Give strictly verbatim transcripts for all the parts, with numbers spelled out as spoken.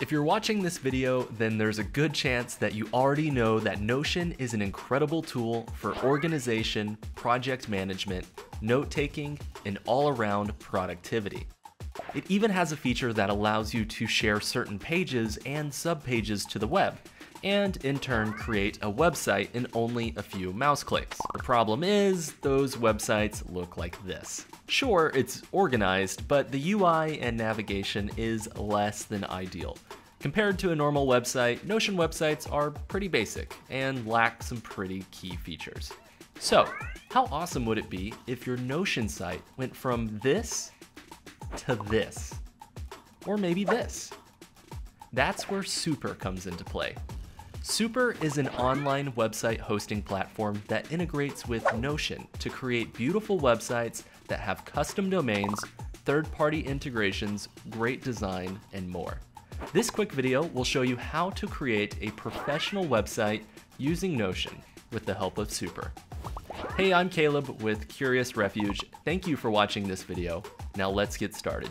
If you're watching this video, then there's a good chance that you already know that Notion is an incredible tool for organization, project management, note-taking, and all-around productivity. It even has a feature that allows you to share certain pages and subpages to the web, and in turn create a website in only a few mouse clicks. The problem is, those websites look like this. Sure, it's organized, but the U I and navigation is less than ideal. Compared to a normal website, Notion websites are pretty basic and lack some pretty key features. So, how awesome would it be if your Notion site went from this to this? Or maybe this? That's where Super comes into play. Super is an online website hosting platform that integrates with Notion to create beautiful websites that have custom domains, third-party integrations, great design, and more. This quick video will show you how to create a professional website using Notion with the help of Super. Hey, I'm Caleb with Curious Refuge. Thank you for watching this video. Now let's get started.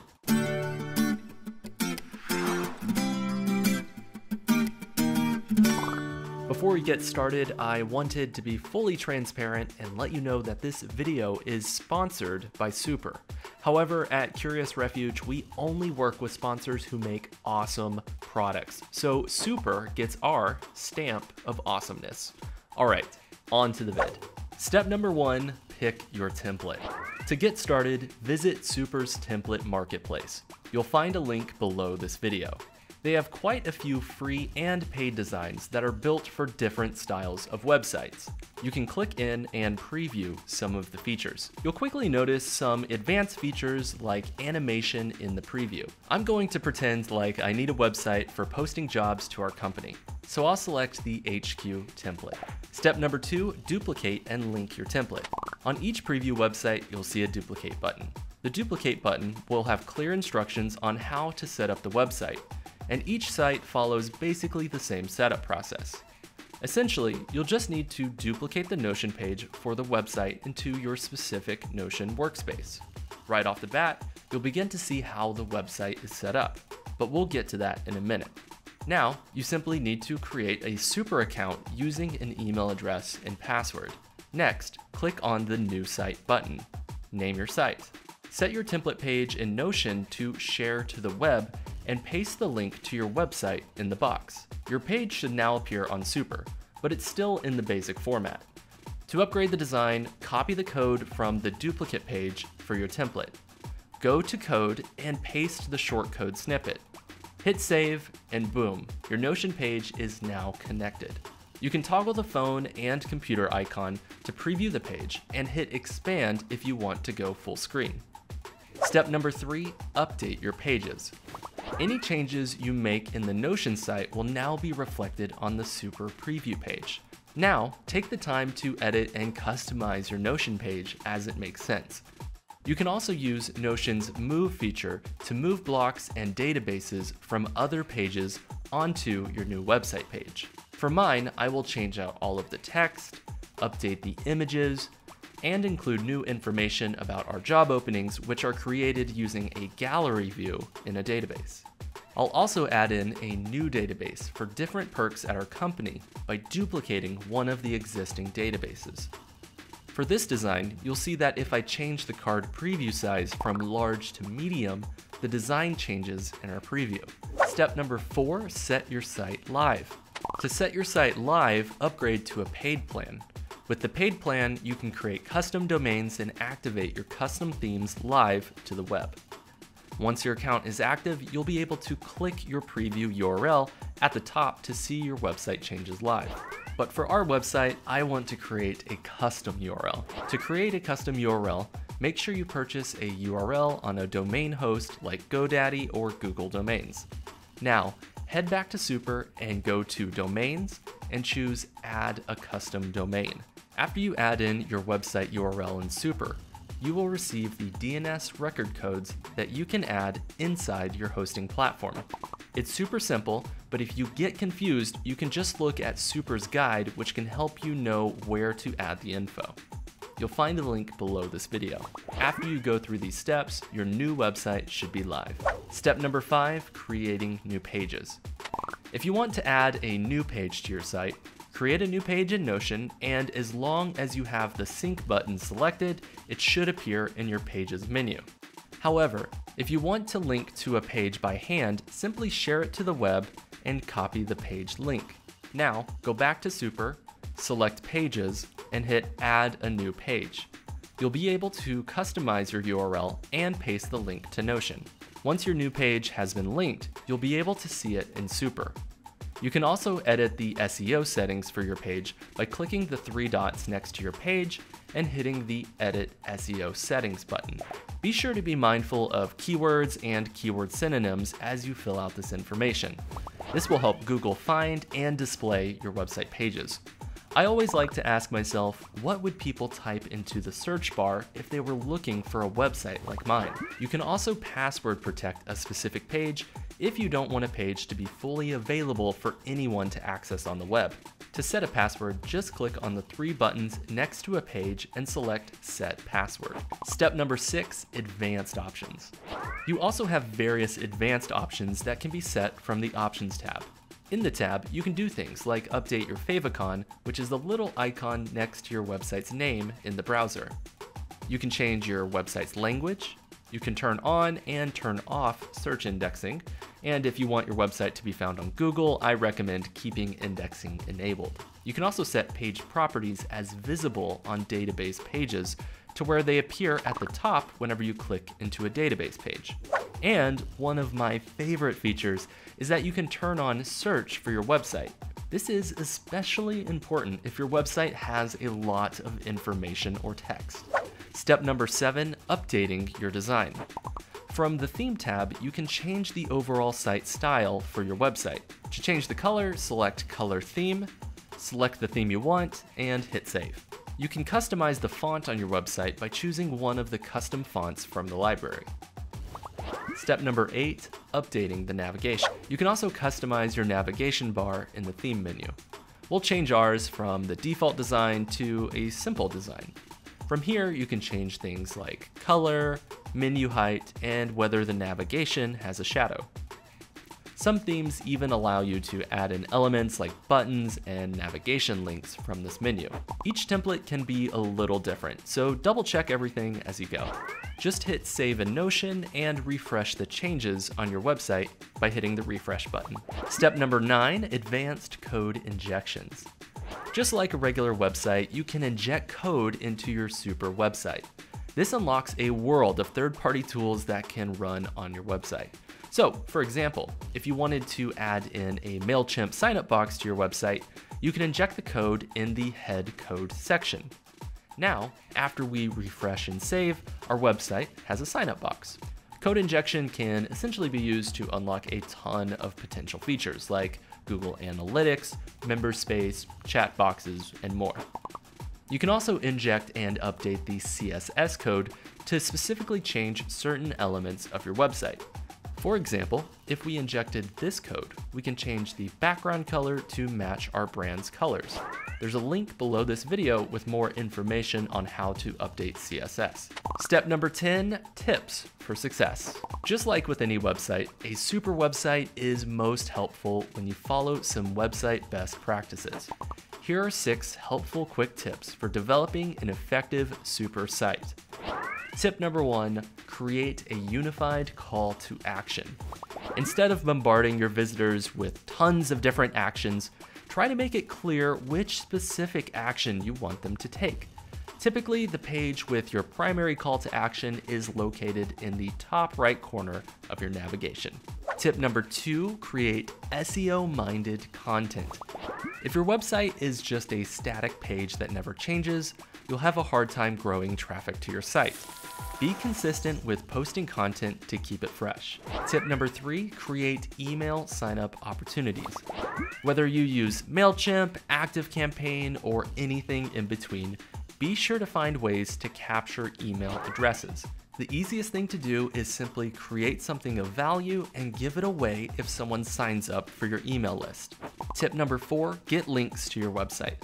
Before we get started, I wanted to be fully transparent and let you know that this video is sponsored by Super. However, at Curious Refuge, we only work with sponsors who make awesome products. So Super gets our stamp of awesomeness. All right, on to the vid. Step number one, pick your template. To get started, visit Super's template marketplace. You'll find a link below this video. They have quite a few free and paid designs that are built for different styles of websites. You can click in and preview some of the features. You'll quickly notice some advanced features like animation in the preview. I'm going to pretend like I need a website for posting jobs to our company, so I'll select the H Q template. Step number two, duplicate and link your template. On each preview website, you'll see a duplicate button. The duplicate button will have clear instructions on how to set up the website, and each site follows basically the same setup process. Essentially, you'll just need to duplicate the Notion page for the website into your specific Notion workspace. Right off the bat, you'll begin to see how the website is set up, but we'll get to that in a minute. Now, you simply need to create a Super account using an email address and password. Next, click on the New Site button. Name your site. Set your template page in Notion to share to the web and paste the link to your website in the box. Your page should now appear on Super, but it's still in the basic format. To upgrade the design, copy the code from the duplicate page for your template. Go to code and paste the shortcode snippet. Hit save, and boom, your Notion page is now connected. You can toggle the phone and computer icon to preview the page and hit expand if you want to go full screen. Step number three, update your pages. Any changes you make in the Notion site will now be reflected on the Super preview page. Now, take the time to edit and customize your Notion page as it makes sense. You can also use Notion's Move feature to move blocks and databases from other pages onto your new website page. For mine, I will change out all of the text, update the images, and include new information about our job openings, which are created using a gallery view in a database. I'll also add in a new database for different perks at our company by duplicating one of the existing databases. For this design, you'll see that if I change the card preview size from large to medium, the design changes in our preview. Step number four, set your site live. To set your site live, upgrade to a paid plan. With the paid plan, you can create custom domains and activate your custom themes live to the web. Once your account is active, you'll be able to click your preview U R L at the top to see your website changes live. But for our website, I want to create a custom U R L. To create a custom U R L, make sure you purchase a U R L on a domain host like GoDaddy or Google Domains. Now, head back to Super and go to Domains and choose Add a Custom Domain. After you add in your website U R L in Super, you will receive the D N S record codes that you can add inside your hosting platform. It's super simple, but if you get confused, you can just look at Super's guide, which can help you know where to add the info. You'll find the link below this video. After you go through these steps, your new website should be live. Step number five, creating new pages. If you want to add a new page to your site, create a new page in Notion, and as long as you have the sync button selected, it should appear in your pages menu. However, if you want to link to a page by hand, simply share it to the web and copy the page link. Now, go back to Super, select Pages, and hit Add a New Page. You'll be able to customize your U R L and paste the link to Notion. Once your new page has been linked, you'll be able to see it in Super. You can also edit the S E O settings for your page by clicking the three dots next to your page and hitting the Edit S E O Settings button. Be sure to be mindful of keywords and keyword synonyms as you fill out this information. This will help Google find and display your website pages. I always like to ask myself, what would people type into the search bar if they were looking for a website like mine? You can also password protect a specific page if you don't want a page to be fully available for anyone to access on the web. To set a password, just click on the three buttons next to a page and select Set Password. Step number six, advanced options. You also have various advanced options that can be set from the Options tab. In the tab, you can do things like update your favicon, which is the little icon next to your website's name in the browser. You can change your website's language. You can turn on and turn off search indexing. And if you want your website to be found on Google, I recommend keeping indexing enabled. You can also set page properties as visible on database pages to where they appear at the top whenever you click into a database page. And one of my favorite features is that you can turn on search for your website. This is especially important if your website has a lot of information or text. Step number seven, updating your design. From the Theme tab, you can change the overall site style for your website. To change the color, select Color Theme, select the theme you want, and hit Save. You can customize the font on your website by choosing one of the custom fonts from the library. Step number eight, updating the navigation. You can also customize your navigation bar in the theme menu. We'll change ours from the default design to a simple design. From here, you can change things like color, menu height, and whether the navigation has a shadow. Some themes even allow you to add in elements like buttons and navigation links from this menu. Each template can be a little different, so double check everything as you go. Just hit Save in Notion and refresh the changes on your website by hitting the refresh button. Step number nine, advanced code injections. Just like a regular website, you can inject code into your Super website. This unlocks a world of third-party tools that can run on your website. So, for example, if you wanted to add in a MailChimp signup box to your website, you can inject the code in the head code section. Now, after we refresh and save, our website has a signup box. Code injection can essentially be used to unlock a ton of potential features like Google Analytics, Memberspace, chat boxes, and more. You can also inject and update the C S S code to specifically change certain elements of your website. For example, if we injected this code, we can change the background color to match our brand's colors. There's a link below this video with more information on how to update C S S. Step number ten, tips for success. Just like with any website, a Super website is most helpful when you follow some website best practices. Here are six helpful quick tips for developing an effective Super site. Tip number one, create a unified call to action. Instead of bombarding your visitors with tons of different actions, try to make it clear which specific action you want them to take. Typically, the page with your primary call to action is located in the top right corner of your navigation. Tip number two, create S E O-minded content. If your website is just a static page that never changes, you'll have a hard time growing traffic to your site. Be consistent with posting content to keep it fresh. Tip number three, create email signup opportunities. Whether you use MailChimp, ActiveCampaign, or anything in between, be sure to find ways to capture email addresses. The easiest thing to do is simply create something of value and give it away if someone signs up for your email list. Tip number four, get links to your website.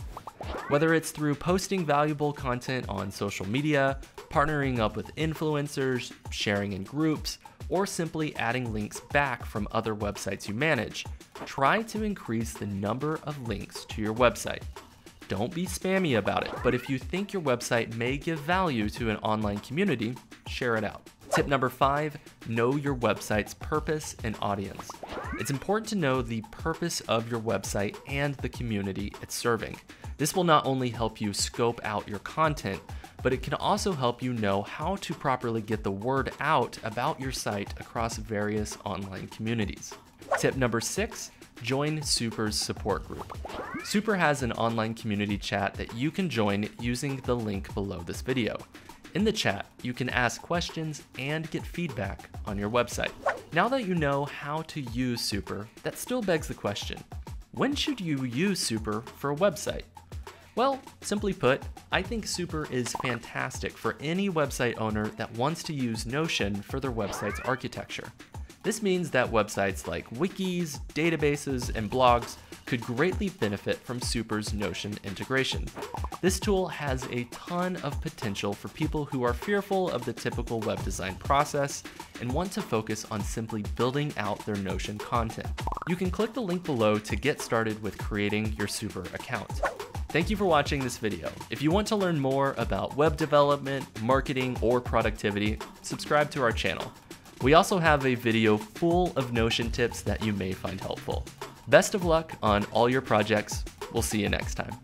Whether it's through posting valuable content on social media, partnering up with influencers, sharing in groups, or simply adding links back from other websites you manage, try to increase the number of links to your website. Don't be spammy about it, but if you think your website may give value to an online community, share it out. Tip number five, know your website's purpose and audience. It's important to know the purpose of your website and the community it's serving. This will not only help you scope out your content, but it can also help you know how to properly get the word out about your site across various online communities. Tip number six, join Super's support group. Super has an online community chat that you can join using the link below this video. In the chat, you can ask questions and get feedback on your website. Now that you know how to use Super, that still begs the question, when should you use Super for a website? Well, simply put, I think Super is fantastic for any website owner that wants to use Notion for their website's architecture. This means that websites like wikis, databases, and blogs could greatly benefit from Super's Notion integration. This tool has a ton of potential for people who are fearful of the typical web design process and want to focus on simply building out their Notion content. You can click the link below to get started with creating your Super account. Thank you for watching this video. If you want to learn more about web development, marketing, or productivity, subscribe to our channel. We also have a video full of Notion tips that you may find helpful. Best of luck on all your projects. We'll see you next time.